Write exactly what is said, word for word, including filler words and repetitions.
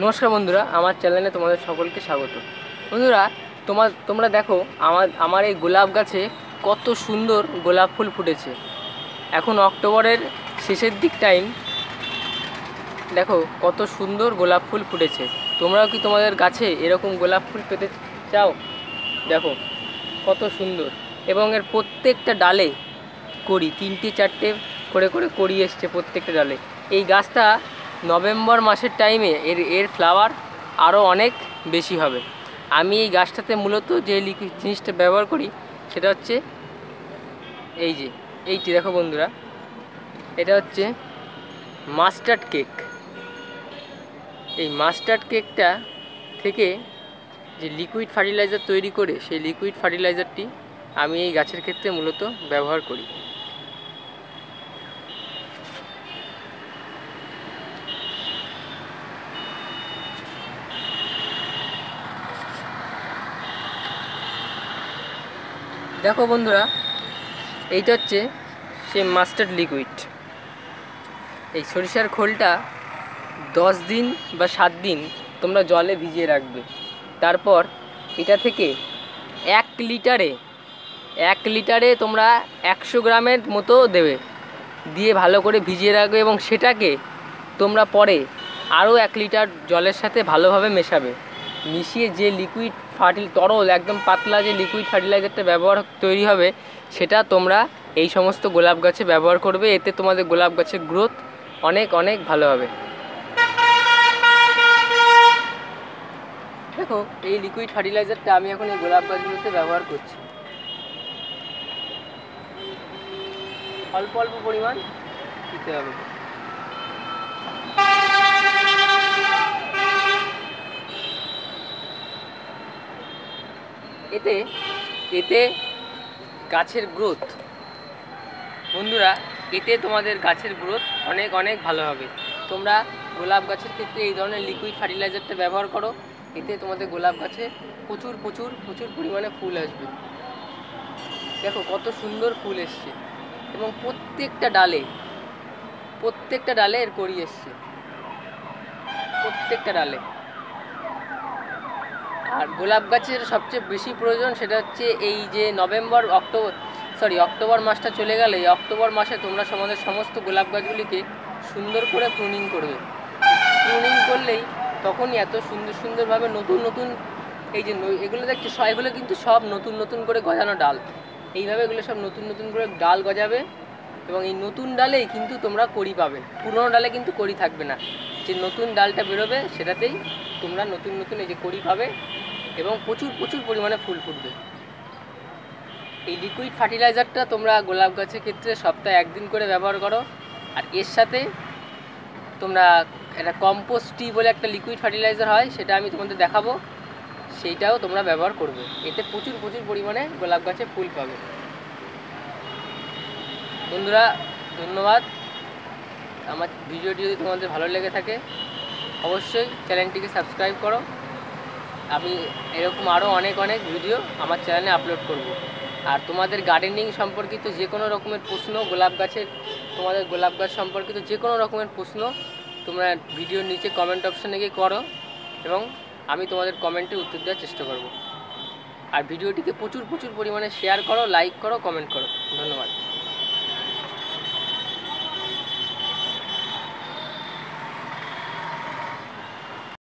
नमस्कार बंधुरा आमार चैनले तुम्हारे सकल के स्वागत। बंधुरा तोमा तोमरा देखो आमार आमार ए गोलाप गाचे कत सुंदर गोलाप फुल फुटेছে। एखन अक्टोबरेर शेषेर दिक टाइम देखो कत सुंदर गोलाप फुल फुटेছে। तोमराओ कि तोमादेर गाचे एरकम गोलाप फुल पेते चाओ? देखो कत सुंदर एबं एर प्रत्येकटा डाले कड़ी तीनटे चारटे करे करे कड़ी एसेছে प्रत्येकटा डाले। এই গাছটা नवेम्बर मासेर टाइमे एर एर फ्लावर आरो अनेक बेशी हबे। आमी एई गाछटाते मूलत जे लिकुइड जिनिसटा व्यवहार करी सेटा हच्छे एई जे एईटी देखो बंधुरा एटा हच्छे मास्टार्ड केक। एई मास्टार्ड केकटा थेके जे लिकुइड फार्टिलाइजार तैरी करे सेई लिकुइड फार्टिलाइजारटी आमी एई गाछेर क्षेत्रे मूलत व्यवहार करी। দেখো বন্ধুরা এইটা হচ্ছে সেই মাস্টার্ড লিকুইড। এই সরিষার খোলটা দশ দিন বা সাত দিন তোমরা জলে ভিজিয়ে রাখবে। তারপর এটা থেকে এক লিটারে এক লিটারে তোমরা একশো গ্রামের মতো দেবে, দিয়ে ভালো করে ভিজিয়ে রাখবে এবং সেটাকে তোমরা পরে আরও এক লিটার জলের সাথে ভালোভাবে মেশাবে। মিশিয়ে যে লিকুইড ফার্টিল তরল একদম পাতলা যে লিকুইড ফার্টিলাইজারটা ব্যবহার তৈরি হবে সেটা তোমরা এই সমস্ত গোলাপ গাছে ব্যবহার করবে। এতে তোমাদের গোলাপ গাছের গ্রোথ অনেক অনেক ভালো হবে। দেখো এই লিকুইড ফার্টিলাইজারটা আমি এখন এই গোলাপ গাছগুলোতে ব্যবহার করছি, অল্প অল্প পরিমাণ দিতে হবে। এতে এতে গাছের গ্রোথ বন্ধুরা এতে তোমাদের গাছের গ্রোথ অনেক অনেক ভালো হবে। তোমরা গোলাপ গাছের ক্ষেত্রে এই ধরনের লিকুইড ফার্টিলাইজারটা ব্যবহার করো, এতে তোমাদের গোলাপ গাছে প্রচুর প্রচুর প্রচুর পরিমাণে ফুল আসবে। দেখো কত সুন্দর ফুল এসছে এবং প্রত্যেকটা ডালে প্রত্যেকটা ডালে এর কড়ি এসছে প্রত্যেকটা ডালে। আর গোলাপ গাছের সবচেয়ে বেশি প্রয়োজন সেটা হচ্ছে এই যে নভেম্বর অক্টোবর সরি অক্টোবর মাসটা চলে গেলে অক্টোবর মাসে তোমরা তোমাদের সমস্ত গোলাপ গাছগুলিকে সুন্দর করে প্রুনিং করবে। প্রুনিং করলেই তখনই এত সুন্দর সুন্দরভাবে নতুন নতুন এই যে এগুলো দেখছি এগুলো কিন্তু সব নতুন নতুন করে গজানো ডাল। এইভাবে এগুলো সব নতুন নতুন করে ডাল গজাবে এবং এই নতুন ডালেই কিন্তু তোমরা কড়ি পাবে। পুরনো ডালে কিন্তু কড়ি থাকবে না, যে নতুন ডালটা বেরোবে সেটাতেই তোমরা নতুন নতুন এই যে কড়ি পাবে এবং প্রচুর প্রচুর পরিমাণে ফুল ফুটবে। এই লিকুইড ফার্টিলাইজারটা তোমরা গোলাপ গাছের ক্ষেত্রে সপ্তাহে একদিন করে ব্যবহার করো। আর এর সাথে তোমরা একটা কম্পোস্ট টি বলে একটা লিকুইড ফার্টিলাইজার হয়, সেটা আমি তোমাদের দেখাবো, সেইটাও তোমরা ব্যবহার করবে। এতে প্রচুর প্রচুর পরিমাণে গোলাপ গাছে ফুল পাবে। বন্ধুরা ধন্যবাদ। আমার ভিডিওটি যদি তোমাদের ভালো লেগে থাকে অবশ্যই চ্যানেলটিকে সাবস্ক্রাইব করো। আমি এরকম আরও অনেক অনেক ভিডিও আমার চ্যানেলে আপলোড করব। আর তোমাদের গার্ডেনিং সম্পর্কিত যে কোনো রকমের প্রশ্ন, গোলাপ গাছের তোমাদের গোলাপ গাছ সম্পর্কিত যে কোনো রকমের প্রশ্ন তোমরা ভিডিওর নিচে কমেন্ট অপশানে গিয়ে করো এবং আমি তোমাদের কমেন্টের উত্তর দেওয়ার চেষ্টা করব। আর ভিডিওটিকে প্রচুর প্রচুর পরিমাণে শেয়ার করো, লাইক করো, কমেন্ট করো। ধন্যবাদ।